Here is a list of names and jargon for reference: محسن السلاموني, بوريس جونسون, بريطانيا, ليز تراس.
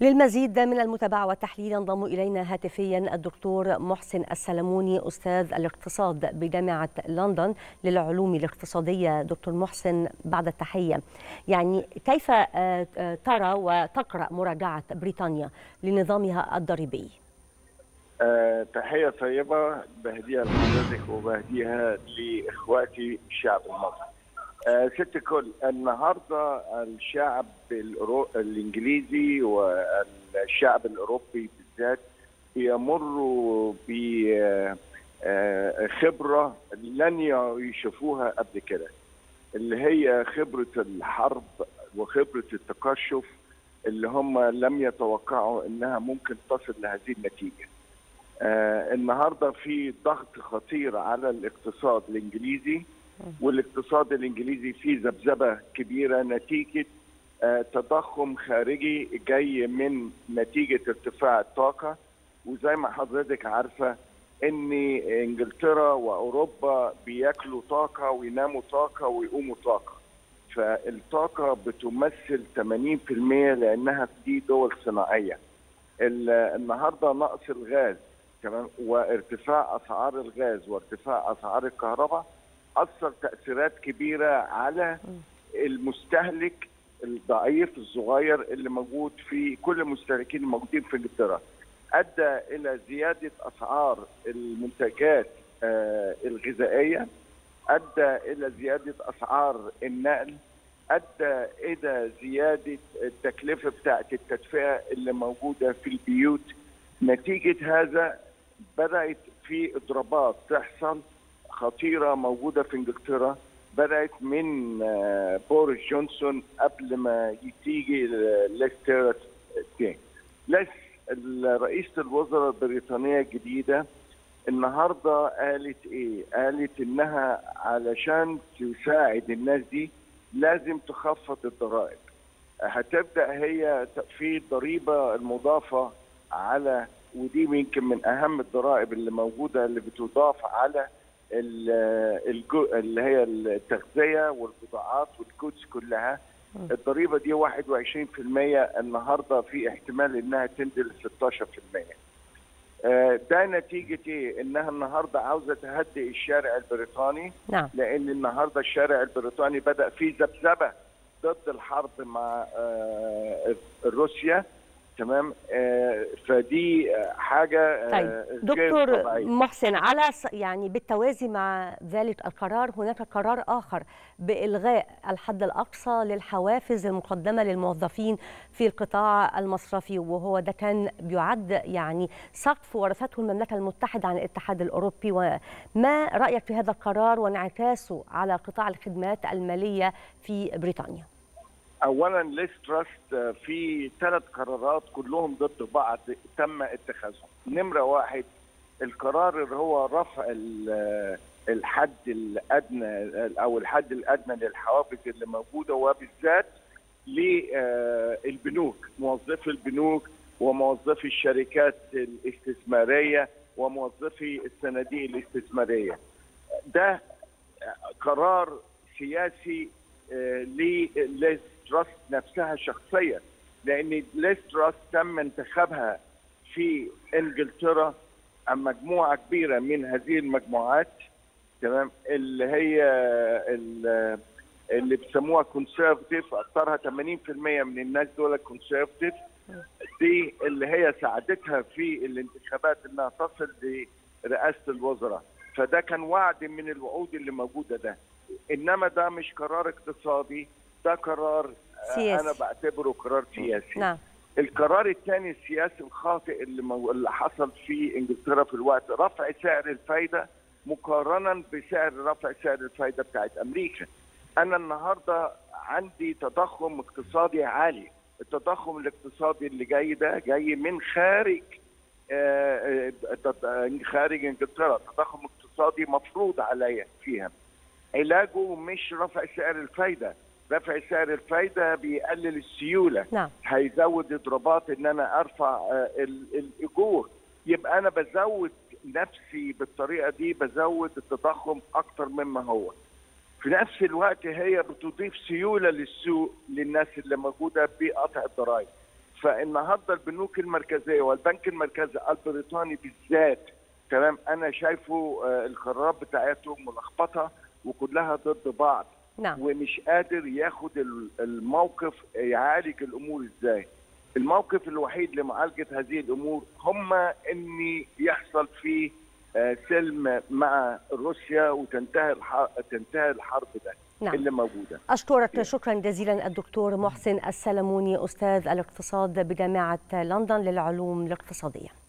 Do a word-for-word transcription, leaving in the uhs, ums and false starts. للمزيد من المتابعة والتحليل ينضم إلينا هاتفيا الدكتور محسن السلاموني، أستاذ الاقتصاد بجامعة لندن للعلوم الاقتصادية. دكتور محسن، بعد التحية، يعني كيف ترى وتقرأ مراجعة بريطانيا لنظامها الضريبي؟ أه تحية طيبة بهديها لحضرتك وبهديها لإخواتي الشعب المصري. أه ست الكل، النهارده الشعب الأورو... الإنجليزي والشعب الأوروبي بالذات بيمروا بخبرة لن يشوفوها قبل كده، اللي هي خبرة الحرب وخبرة التقشف، اللي هم لم يتوقعوا إنها ممكن تصل لهذه النتيجة. آه النهارده في ضغط خطير على الاقتصاد الانجليزي، والاقتصاد الانجليزي في ذبذبه كبيره نتيجه آه تضخم خارجي جاي من نتيجه ارتفاع الطاقه. وزي ما حضرتك عارفه ان انجلترا واوروبا بياكلوا طاقه ويناموا طاقه ويقوموا طاقه، فالطاقه بتمثل ثمانين بالمئة لانها دي دول صناعيه. النهارده نقص الغاز كمان وارتفاع اسعار الغاز وارتفاع اسعار الكهرباء اثر تاثيرات كبيره على المستهلك الضعيف الصغير اللي موجود في كل المستهلكين الموجودين في انجلترا، ادى الى زياده اسعار المنتجات الغذائيه، ادى الى زياده اسعار النقل، ادى الى زياده التكلفه بتاعه التدفئه اللي موجوده في البيوت. نتيجه هذا بدات في اضرابات تحصل خطيره موجوده في انجلترا، بدات من بوريس جونسون قبل ما تيجي ليز تراس. ليز رئيسه الوزراء البريطانيه الجديده النهارده قالت ايه؟ قالت انها علشان تساعد الناس دي لازم تخفض الضرائب. هتبدا هي في الضريبه المضافه على، ودي يمكن من اهم الضرائب اللي موجوده اللي بتضاف على اللي هي التغذيه والبضاعات والكودز كلها. الضريبه دي واحد وعشرين بالمئة، النهارده في احتمال انها تنزل ستاشر بالمئة. ده نتيجه ايه؟ انها النهارده عاوزه تهدئ الشارع البريطاني، نعم. لان النهارده الشارع البريطاني بدا فيه ذبذبه ضد الحرب مع روسيا، تمام. فدي حاجه طيب. دكتور طبعاً. محسن، على يعني بالتوازي مع ذلك القرار هناك قرار اخر بالغاء الحد الاقصى للحوافز المقدمه للموظفين في القطاع المصرفي، وهو ده كان بيعد يعني سقف ورثته المملكه المتحده عن الاتحاد الاوروبي. وما رايك في هذا القرار وانعكاسه على قطاع الخدمات الماليه في بريطانيا؟ اولا ليز تراس في ثلاث قرارات كلهم ضد بعض تم اتخاذهم. نمره واحد، القرار اللي هو رفع الحد الادنى او الحد الادنى للحوافز اللي موجوده، وبالذات للبنوك، موظفي البنوك وموظفي الشركات الاستثماريه وموظفي الصناديق الاستثماريه. ده قرار سياسي لليز تراس نفسها شخصيا، لان ليز تراس تم انتخابها في انجلترا عن مجموعه كبيره من هذه المجموعات، تمام، اللي هي اللي بيسموها كونسرفتيف، اكثرها ثمانين بالمئة من الناس دول كونسرفتيف. دي اللي هي ساعدتها في الانتخابات انها تصل لرئاسه الوزراء، فده كان وعد من الوعود اللي موجوده ده. انما ده مش قرار اقتصادي، ده قرار سياسي. انا بعتبره قرار سياسي. نعم. القرار الثاني السياسي الخاطئ اللي مو... اللي حصل في انجلترا في الوقت، رفع سعر الفايده مقارنه بسعر رفع سعر الفايده بتاعت امريكا. انا النهارده عندي تضخم اقتصادي عالي، التضخم الاقتصادي اللي جاي ده جاي من خارج آه... خارج انجلترا، تضخم اقتصادي مفروض عليا فيها. علاجه مش رفع سعر الفايده، رفع سعر الفايده بيقلل السيوله، نعم. هيزود اضرابات ان انا ارفع الايجور، يبقى انا بزود نفسي بالطريقه دي، بزود التضخم اكتر مما هو. في نفس الوقت هي بتضيف سيوله للسوق للناس اللي موجوده بقطع الضرائب. فالنهارده البنوك المركزيه والبنك المركزي البريطاني بالذات، تمام، انا شايفه القرارات بتاعته ملخبطه وكلها ضد بعض. نعم. ومش قادر ياخد الموقف يعالج الامور ازاي. الموقف الوحيد لمعالجه هذه الامور هم ان يحصل فيه سلم مع روسيا وتنتهي تنتهي الحرب ده. نعم. اللي موجوده. اشكرك شكرا جزيلا الدكتور محسن السلاموني، استاذ الاقتصاد بجامعه لندن للعلوم الاقتصاديه.